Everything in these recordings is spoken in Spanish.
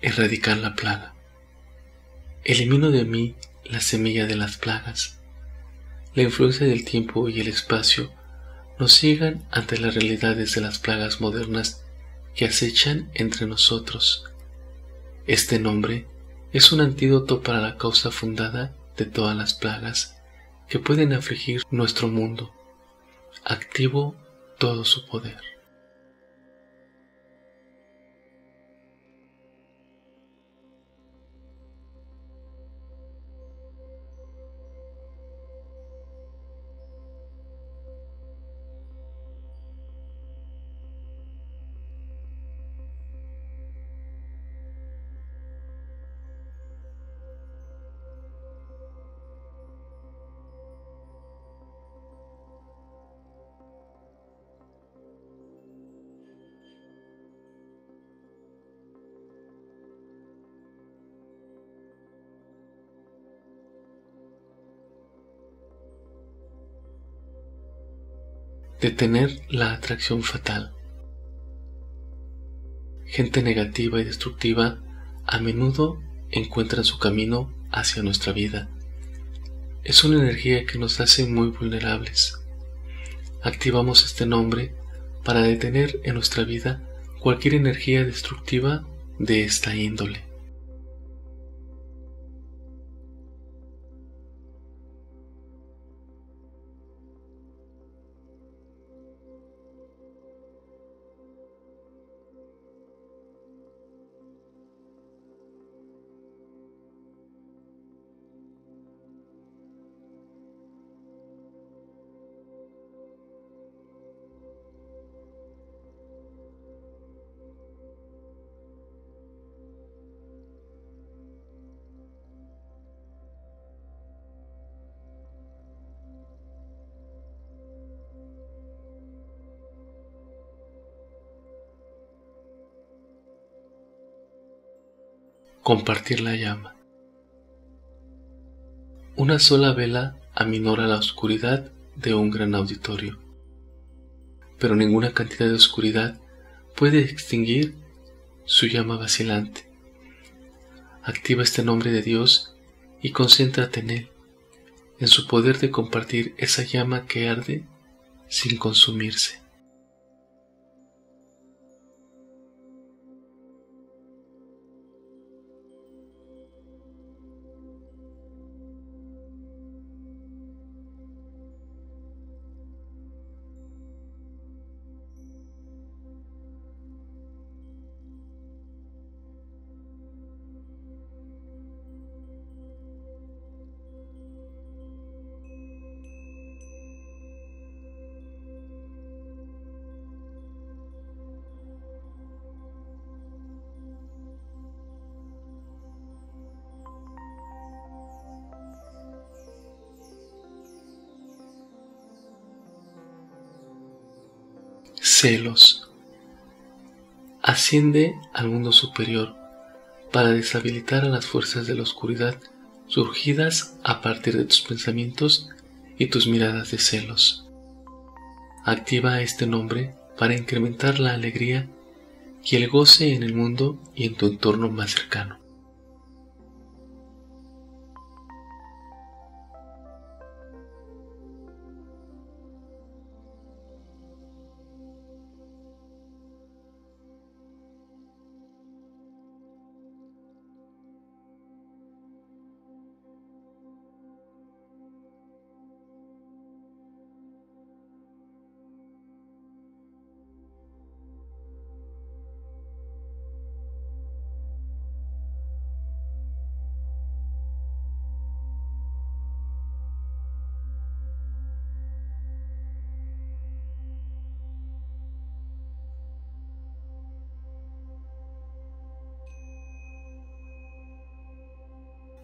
erradicar la plaga. Elimino de mí la semilla de las plagas. La influencia del tiempo y el espacio nos ciegan ante las realidades de las plagas modernas que acechan entre nosotros. Este nombre es un antídoto para la causa fundada de todas las plagas que pueden afligir nuestro mundo. Activo todo su poder. Detener la atracción fatal. Gente negativa y destructiva a menudo encuentra su camino hacia nuestra vida. Es una energía que nos hace muy vulnerables. Activamos este nombre para detener en nuestra vida cualquier energía destructiva de esta índole. Compartir la llama. Una sola vela aminora la oscuridad de un gran auditorio, pero ninguna cantidad de oscuridad puede extinguir su llama vacilante. Activa este nombre de Dios y concéntrate en Él, en su poder de compartir esa llama que arde sin consumirse. Celos. Asciende al mundo superior para deshabilitar a las fuerzas de la oscuridad surgidas a partir de tus pensamientos y tus miradas de celos. Activa este nombre para incrementar la alegría y el goce en el mundo y en tu entorno más cercano.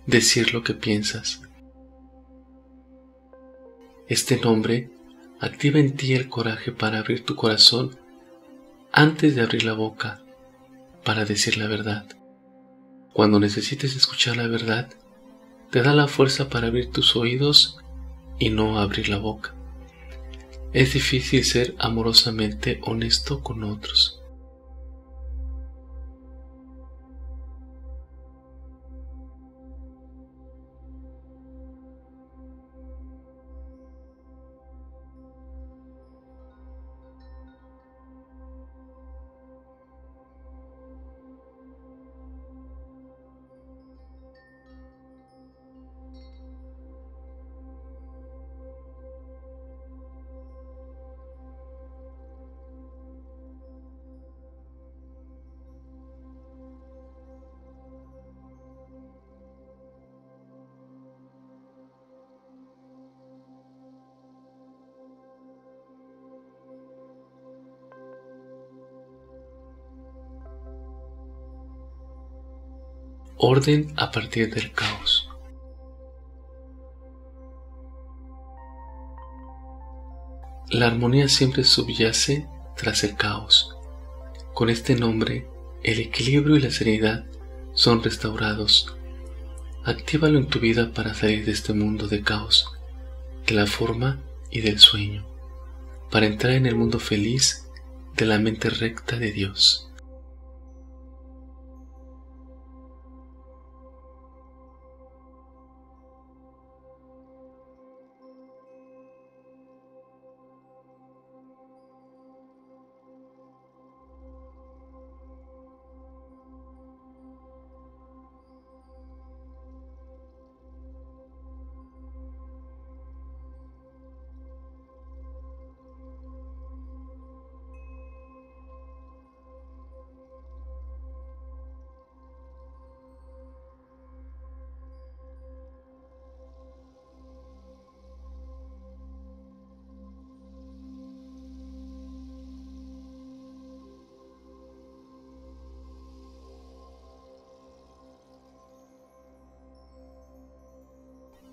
Decir lo que piensas. Este nombre activa en ti el coraje para abrir tu corazón antes de abrir la boca para decir la verdad. Cuando necesites escuchar la verdad, te da la fuerza para abrir tus oídos y no abrir la boca. Es difícil ser amorosamente honesto con otros. orden a partir del caos. La armonía siempre subyace tras el caos. Con este nombre, el equilibrio y la serenidad son restaurados. Actívalo en tu vida para salir de este mundo de caos, de la forma y del sueño, para entrar en el mundo feliz de la mente recta de Dios.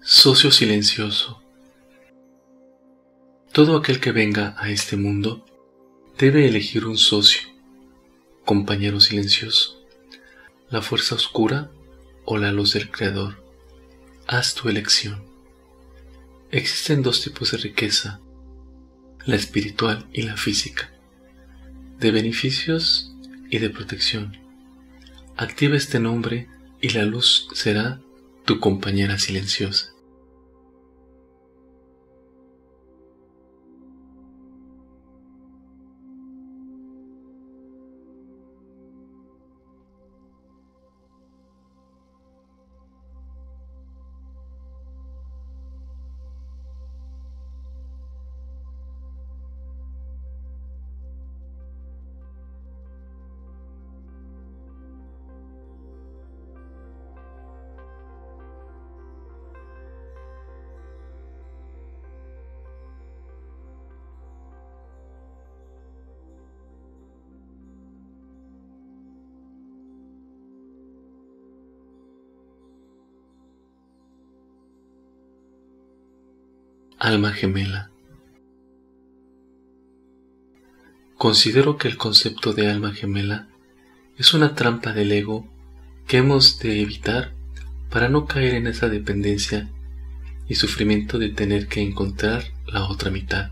Socio silencioso. Todo aquel que venga a este mundo debe elegir un socio, compañero silencioso, la fuerza oscura o la luz del Creador. Haz tu elección. Existen dos tipos de riqueza, la espiritual y la física, de beneficios y de protección. Activa este nombre y la luz será tu compañera silenciosa. Alma gemela. Considero que el concepto de alma gemela es una trampa del ego que hemos de evitar para no caer en esa dependencia y sufrimiento de tener que encontrar la otra mitad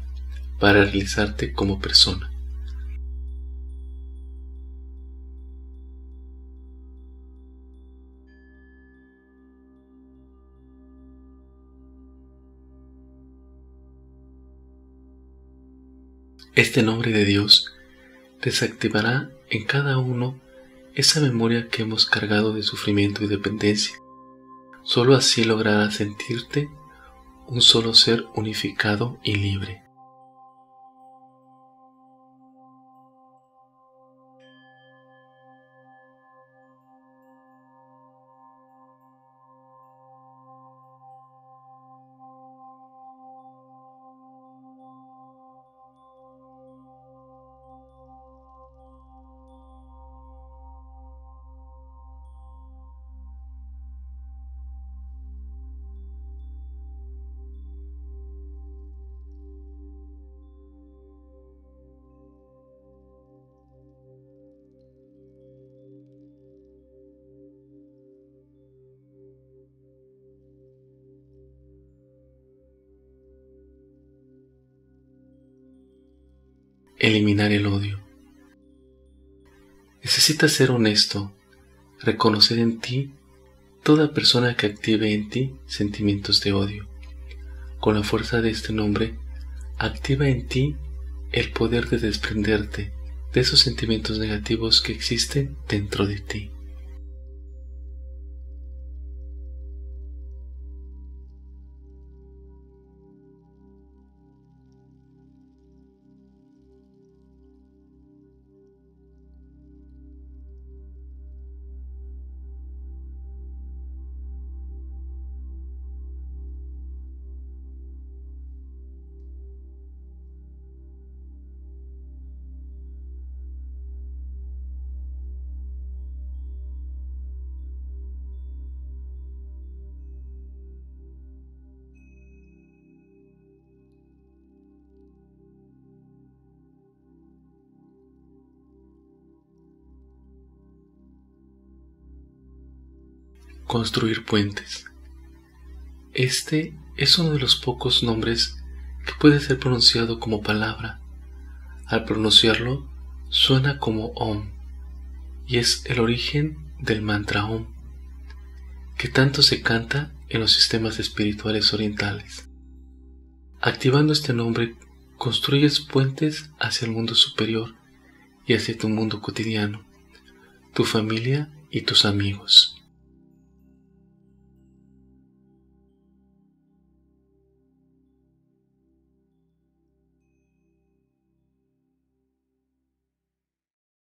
para realizarte como persona. Este nombre de Dios desactivará en cada uno esa memoria que hemos cargado de sufrimiento y dependencia. Solo así lograrás sentirte un solo ser unificado y libre. Eliminar el odio. Necesitas ser honesto, reconocer en ti toda persona que active en ti sentimientos de odio. Con la fuerza de este nombre, activa en ti el poder de desprenderte de esos sentimientos negativos que existen dentro de ti. Construir puentes. Este es uno de los pocos nombres que puede ser pronunciado como palabra. Al pronunciarlo, suena como Om, y es el origen del mantra Om, que tanto se canta en los sistemas espirituales orientales. Activando este nombre, construyes puentes hacia el mundo superior y hacia tu mundo cotidiano, tu familia y tus amigos.